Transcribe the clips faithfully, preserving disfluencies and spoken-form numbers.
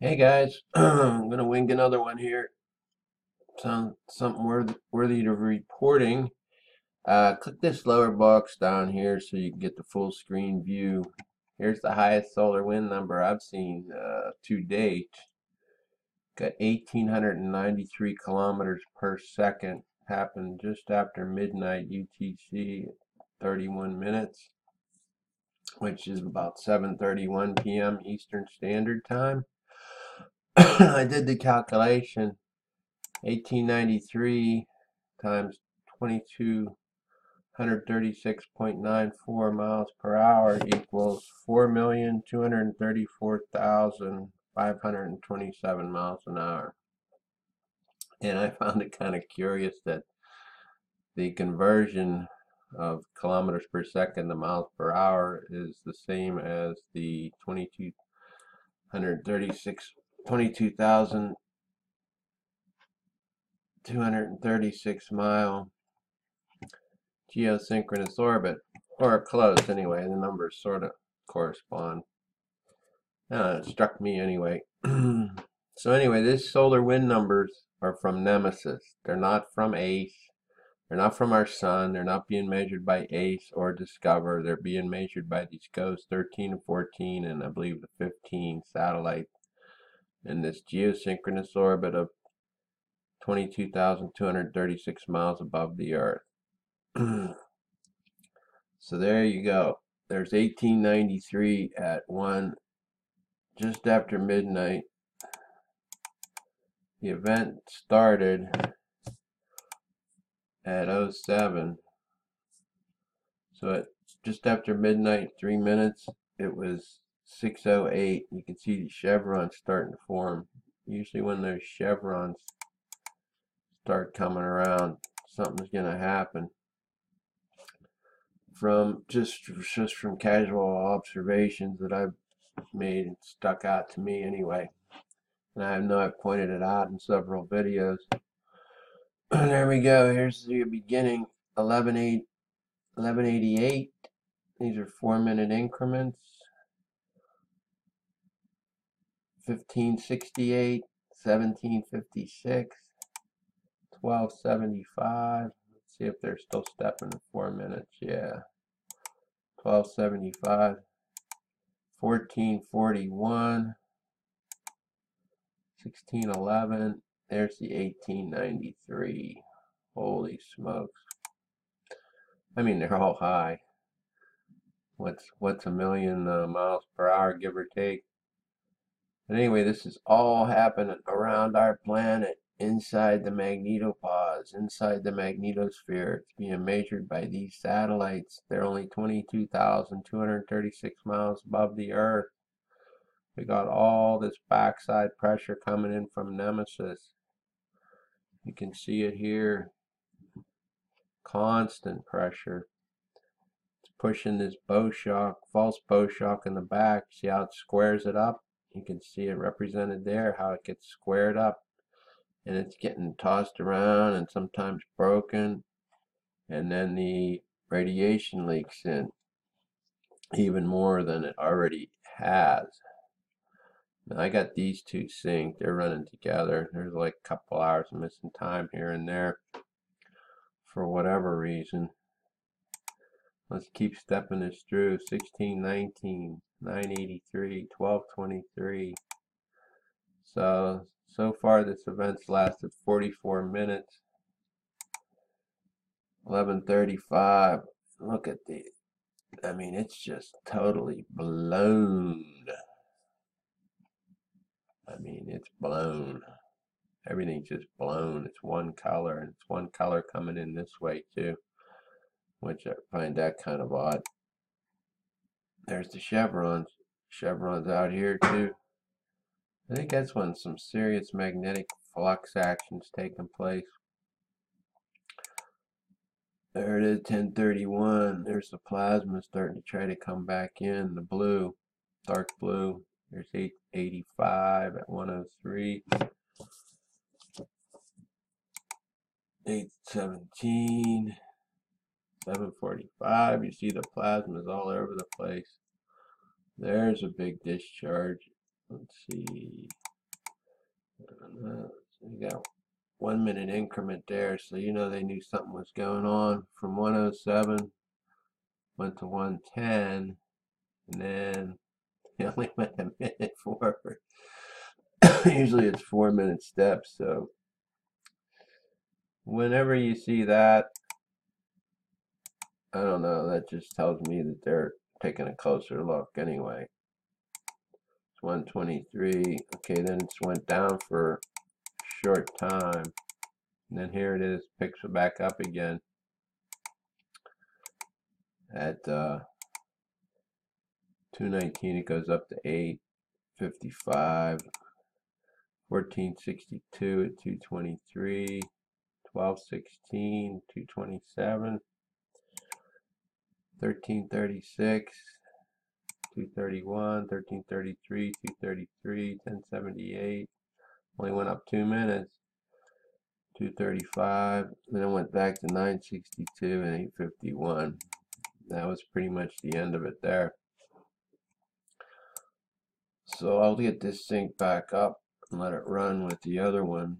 Hey guys, I'm gonna wing another one here. Some something worth, worthy of reporting. Uh, click this lower box down here so you can get the full screen view. Here's the highest solar wind number I've seen uh, to date. Got eighteen ninety-three kilometers per second. Happened just after midnight U T C, thirty-one minutes, which is about seven thirty-one P M Eastern Standard Time. I did the calculation. eighteen ninety-three times two thousand two hundred thirty-six point nine four miles per hour equals four million two hundred thirty-four thousand five hundred twenty-seven miles an hour. And I found it kind of curious that the conversion of kilometers per second to miles per hour is the same as the twenty-two hundred thirty-six. twenty-two thousand two hundred thirty-six mile geosynchronous orbit, or close anyway. The numbers sort of correspond. Uh, it struck me anyway. So anyway, these solar wind numbers are from Nemesis. They're not from ACE. They're not from our sun. They're not being measured by ACE or Discover. They're being measured by these GOES thirteen and fourteen, and I believe the fifteen satellites in this geosynchronous orbit of twenty-two thousand two hundred thirty-six miles above the Earth. So there you go. There's eighteen ninety-three at one, just after midnight. The event started at oh seven. So at just after midnight, three minutes, it was six oh eight. You can see the chevrons starting to form. Usually when those chevrons start coming around, something's gonna happen. From just just from casual observations that I've made, it stuck out to me anyway, and I know I've pointed it out in several videos. There we go. Here's the beginning. eleven eight eleven eighty-eight. These are four minute increments. fifteen sixty-eight, seventeen fifty-six, twelve seventy-five. Let's see if they're still stepping in four minutes. Yeah, twelve seventy-five, fourteen forty-one, sixteen eleven. There's the eighteen ninety-three. Holy smokes! I mean, they're all high. What's what's a million uh, miles per hour, give or take? But anyway, this is all happening around our planet, inside the magnetopause, inside the magnetosphere. It's being measured by these satellites. They're only twenty-two thousand two hundred thirty-six miles above the Earth. We got all this backside pressure coming in from Nemesis. You can see it here. Constant pressure. It's pushing this bow shock, false bow shock in the back. See how it squares it up? You can see it represented there, how it gets squared up, and it's getting tossed around and sometimes broken, and then the radiation leaks in even more than it already has. Now I got these two synced, they're running together. There's like a couple hours of missing time here and there for whatever reason. Let's keep stepping this through. sixteen nineteen, nine eighty-three, twelve twenty-three. So, so far this event's lasted forty-four minutes. eleven thirty-five. Look at the, I mean, it's just totally blown. I mean, it's blown. Everything's just blown. It's one color, and it's one color coming in this way too, which I find that kind of odd. There's the chevrons. Chevrons out here too. I think that's when some serious magnetic flux action's taking place. There it is, ten thirty-one. There's the plasma starting to try to come back in. The blue, dark blue. There's eight eighty-five at one oh three. eight seventeen. seven forty-five. You see the plasma is all over the place. There's a big discharge. Let's see. one minute increment there, so you know they knew something was going on. From one oh seven went to one ten, and then they only went a minute forward. Usually it's four minute steps, so whenever you see that, I don't know, that just tells me that they're taking a closer look anyway. It's one twenty-three, okay, then it's went down for a short time, and then here it is, picks it back up again at uh, two nineteen. It goes up to eight fifty-five, fourteen sixty-two at two twenty-three, twelve sixteen, two twenty-seven, thirteen thirty-six, two thirty-one, thirteen thirty-three, two thirty-three, ten seventy-eight. Only went up two minutes. two thirty-five. Then it went back to nine sixty-two and eight fifty-one. That was pretty much the end of it there. So I'll get this sync back up and let it run with the other one.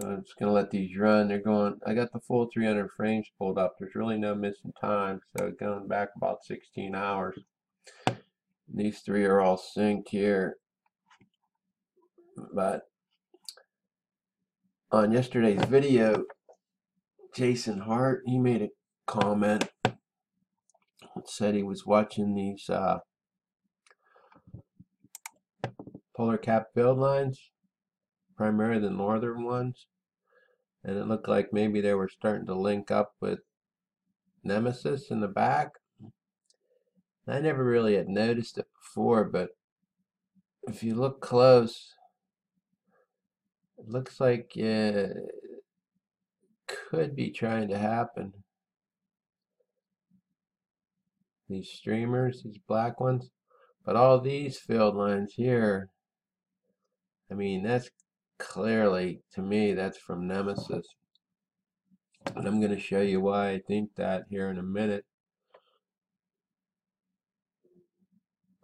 I'm just going to let these run. They're going, I got the full three hundred frames pulled up. There's really no missing time. So going back about sixteen hours. These three are all synced here. But on yesterday's video, Jason Hart, he made a comment that said he was watching these uh, polar cap field lines, primarily the northern ones, and it looked like maybe they were starting to link up with Nemesis in the back. I never really had noticed it before, but if you look close, it looks like it could be trying to happen. These streamers, these black ones, but all these field lines here, I mean, that's clearly, to me, that's from Nemesis, and I'm going to show you why I think that here in a minute.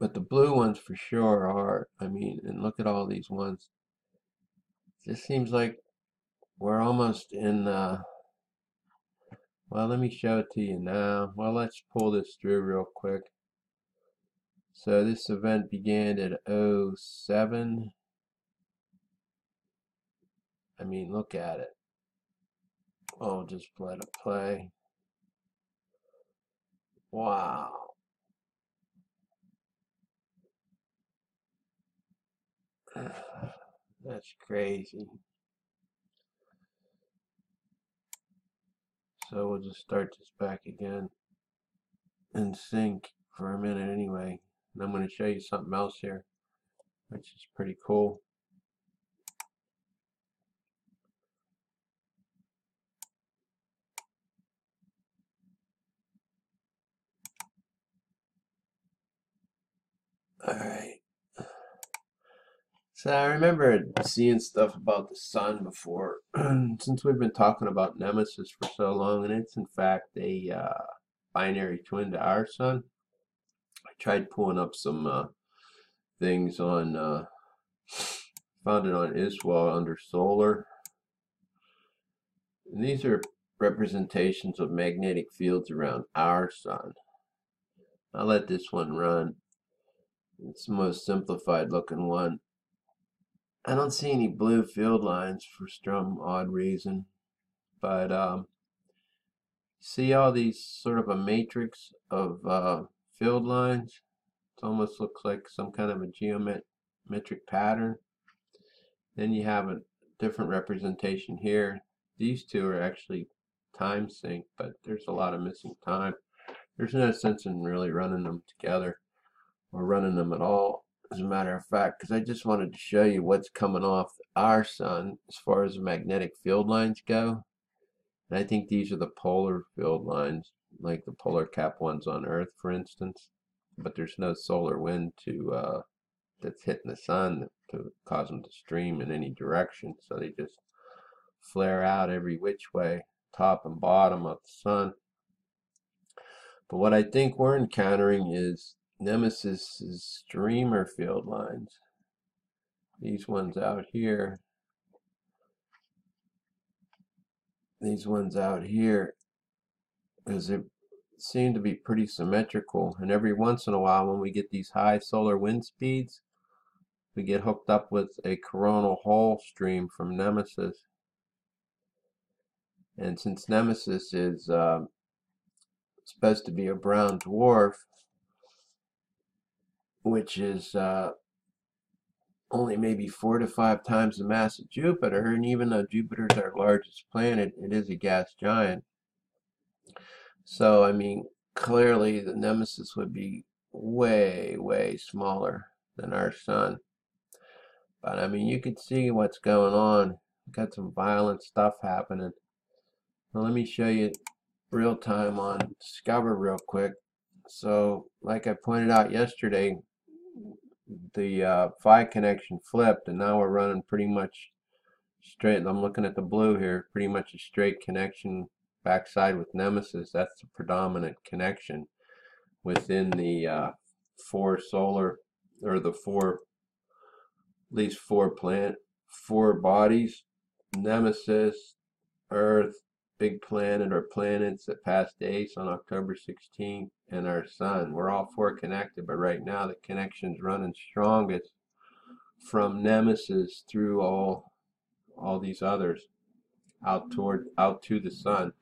But the blue ones for sure are, I mean, and look at all these ones. This seems like we're almost in, uh, well, let me show it to you now. Well, let's pull this through real quick. So this event began at oh seven. I mean, look at it. I'll just let it play. Wow. That's crazy. So we'll just start this back again and sync for a minute anyway. And I'm going to show you something else here, which is pretty cool. Alright, so I remember seeing stuff about the sun before, since we've been talking about Nemesis for so long, and it's in fact a uh, binary twin to our sun. I tried pulling up some uh, things on, uh, found it on I S W A under solar, and these are representations of magnetic fields around our sun. I'll let this one run. It's the most simplified looking one. I don't see any blue field lines for some odd reason, but um, see all these sort of a matrix of uh, field lines. It almost looks like some kind of a geometric pattern. Then you have a different representation here. These two are actually time synced, but there's a lot of missing time. There's no sense in really running them together. Or running them at all, as a matter of fact, because I just wanted to show you what's coming off our sun as far as the magnetic field lines go. And I think these are the polar field lines, like the polar cap ones on Earth, for instance. But there's no solar wind to uh, that's hitting the sun to cause them to stream in any direction, so they just flare out every which way, top and bottom of the sun. But what I think we're encountering is Nemesis's streamer field lines. These ones out here. These ones out here. Because it seemed to be pretty symmetrical. And every once in a while when we get these high solar wind speeds, we get hooked up with a coronal hole stream from Nemesis. And since Nemesis is uh, supposed to be a brown dwarf, which is uh, only maybe four to five times the mass of Jupiter, and even though Jupiter is our largest planet, it is a gas giant. So, I mean, clearly the Nemesis would be way, way smaller than our sun. But, I mean, you could see what's going on. We've got some violent stuff happening. Now, let me show you real time on Discover real quick. So, like I pointed out yesterday, the uh, phi connection flipped, and now we're running pretty much straight. I'm looking at the blue here, pretty much a straight connection backside with Nemesis. That's the predominant connection within the uh, four solar, or the four, at least four planet, four bodies: Nemesis, Earth, big planet or planets that passed ACE on October sixteenth, and our sun. We're all four connected, but right now the connection's running strongest from Nemesis through all all these others out toward out to the sun.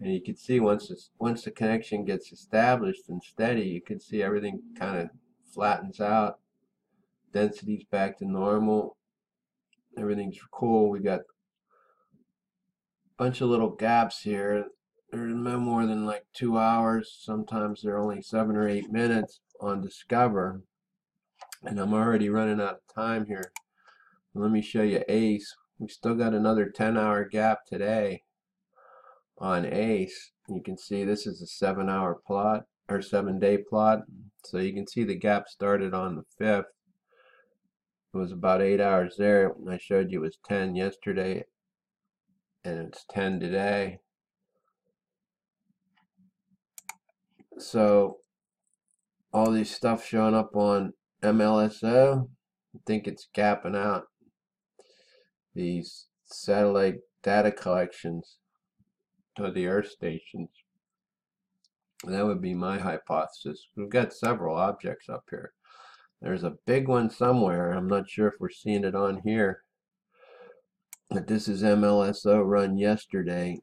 And you can see once it's, once the connection gets established and steady, you can see everything kind of flattens out, density's back to normal, everything's cool. We got a bunch of little gaps here. They're no more than like two hours, sometimes they're only seven or eight minutes on Discover, and I'm already running out of time here. Let me show you ACE. We still got another ten hour gap today on ACE. You can see this is a seven hour plot, or seven day plot. So you can see the gap started on the fifth. It was about eight hours there. When I showed you it was ten yesterday, and it's ten today. So all these stuff showing up on M L S O, I think it's gapping out these satellite data collections to the Earth stations. That would be my hypothesis. We've got several objects up here. There's a big one somewhere. I'm not sure if we're seeing it on here. But this is M L S O run yesterday.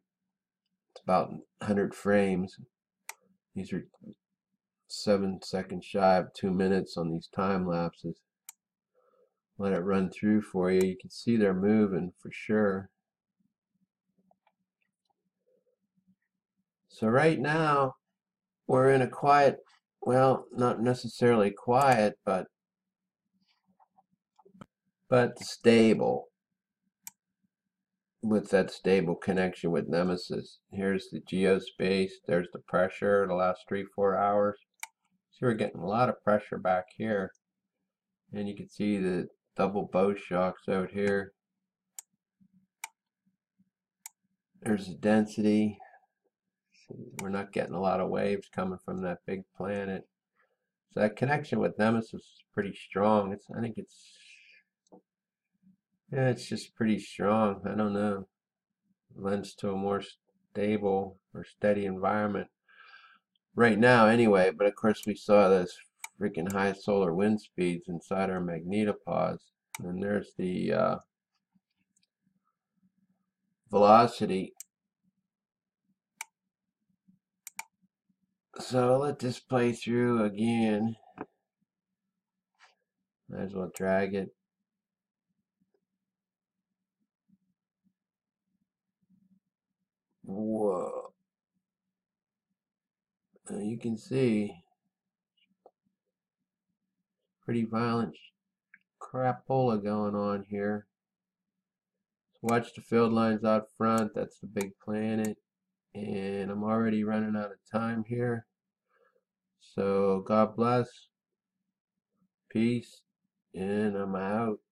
It's about one hundred frames. These are seven seconds shy of two minutes on these time lapses. Let it run through for you. You can see they're moving for sure. So right now, we're in a quiet, well, not necessarily quiet, but but stable, with that stable connection with Nemesis. Here's the geospace. There's the pressure the last three, four hours. So we're getting a lot of pressure back here. And you can see the double bow shocks out here. There's the density. We're not getting a lot of waves coming from that big planet. So that connection with Nemesis is pretty strong. It's, I think it's, yeah, it's just pretty strong. I don't know. It lends to a more stable or steady environment right now anyway. But of course we saw those freaking high solar wind speeds inside our magnetopause. And there's the uh, velocity. So let this play through again. Might as well drag it. Whoa. Now you can see pretty violent crapola going on here. Watch the field lines out front. That's the big planet. And I'm already running out of time here. So God bless, peace, and I'm out.